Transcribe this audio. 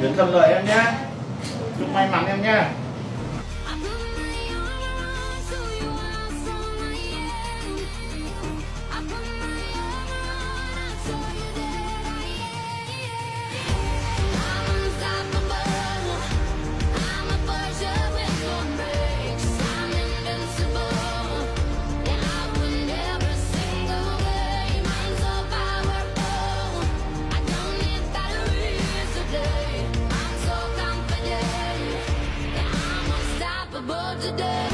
Chuyến thuận lợi em nhé. Chúc may mắn em nhé. Today